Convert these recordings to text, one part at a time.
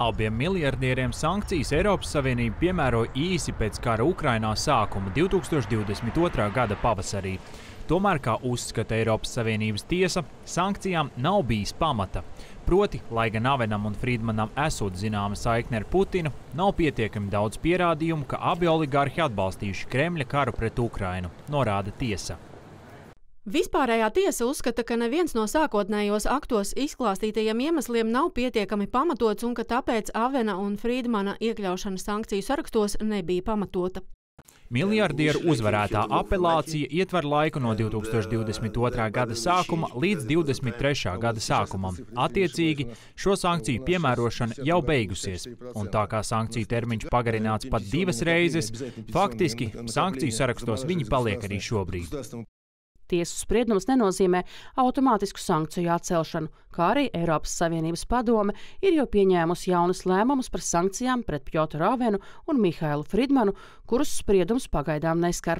Abiem miljardieriem sankcijas Eiropas Savienība piemēroja īsi pēc kara Ukrainā sākuma 2022. gada pavasarī. Tomēr, kā uzskata Eiropas Savienības tiesa, sankcijām nav bijis pamata. Proti, lai gan Avenam un Fridmanam esot zināma saikne ar Putinu, nav pietiekami daudz pierādījumu, ka abi oligārhi atbalstījuši Kremļa karu pret Ukrainu, norāda tiesa. Vispārējā tiesa uzskata, ka neviens no sākotnējos aktos izklāstītajiem iemesliem nav pietiekami pamatots un ka tāpēc Avena un Fridmana iekļaušana sankciju sarakstos nebija pamatota. Miljardieru uzvarētā apelācija ietver laiku no 2022. gada sākuma līdz 2023. gada sākumam. Attiecīgi, šo sankciju piemērošana jau beigusies, un tā kā sankciju termiņš pagarināts pat 2 reizes, faktiski sankciju sarakstos viņi paliek arī šobrīd. Tiesas spriedums nenozīmē automātisku sankciju atcelšanu, kā arī Eiropas Savienības padome ir jau pieņēmusi jaunus lēmumus par sankcijām pret Pjotru Avenu un Mihailu Fridmanu, kurus spriedums pagaidām neskar.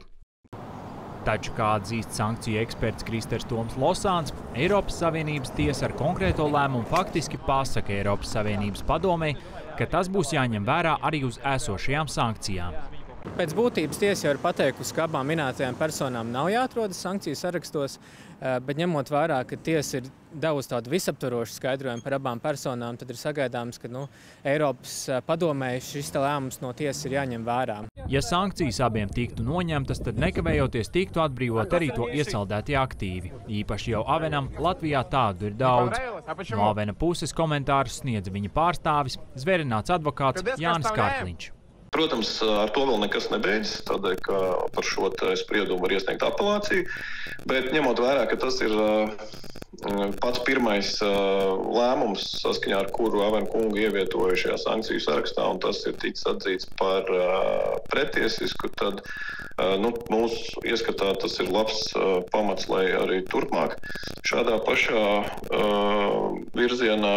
Taču, kā atzīst sankciju eksperts Kristeris Toms-Losāns, Eiropas Savienības tiesa ar konkrēto lēmumu faktiski pasaka Eiropas Savienības padomei, ka tas būs jāņem vērā arī uz esošajām sankcijām. Pēc būtības tiesa jau ir pateikusi, ka abām minētajām personām nav jāatrodas sankciju sarakstos, bet ņemot vērā, ka tiesa ir devusi tādu visaptvarošu skaidrojumu par abām personām, tad ir sagaidāms, ka Eiropas padomē šis lēmums no tiesas ir jāņem vērā. Ja sankcijas abiem tiktu noņemtas, tad nekavējoties tiktu atbrīvot arī to iesaldētie aktīvi. Īpaši jau Avenam Latvijā tādu ir daudz. No Avena puses komentārus sniedza viņa pārstāvis, zvērināts advokāts Jānis Kārkliņš. Protams, ar to vēl nekas nebeidzas, tādēļ, ka par šo spriedumu var iesniegt apelāciju, bet ņemot vērā, ka tas ir pats pirmais lēmums, saskaņā ar kuru Avena kungu ievietoja šajā sankciju sarakstā, un tas ir ticis atzīts par pretiesisku, tad mūsu ieskatā tas ir labs pamats, lai arī turpmāk šādā pašā virzienā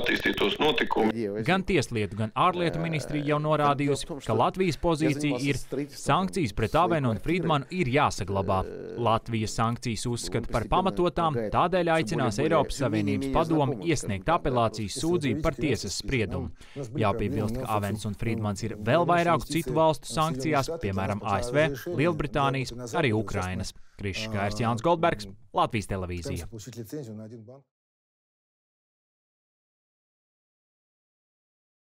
attīstītos notikumi. Gan tieslietu, gan ārlietu ministrija jau norādījusi, ka Latvijas pozīcija ir sankcijas pret Avenu un Fridmanu ir jāsaglabā. Latvijas sankcijas uzskata par pamatotām, tādēļ aicinās Eiropas Savienības padomu iesniegt apelācijas sūdzību par tiesas spriedumu. Jāpiebilst, ka Avens un Fridmans ir vēl vairāku citu valstu sankcijās, piemēram ASV, Lielbritānijas, arī Ukrainas. Krišs Kārs, Jānis Goldbergs, Latvijas televīzija.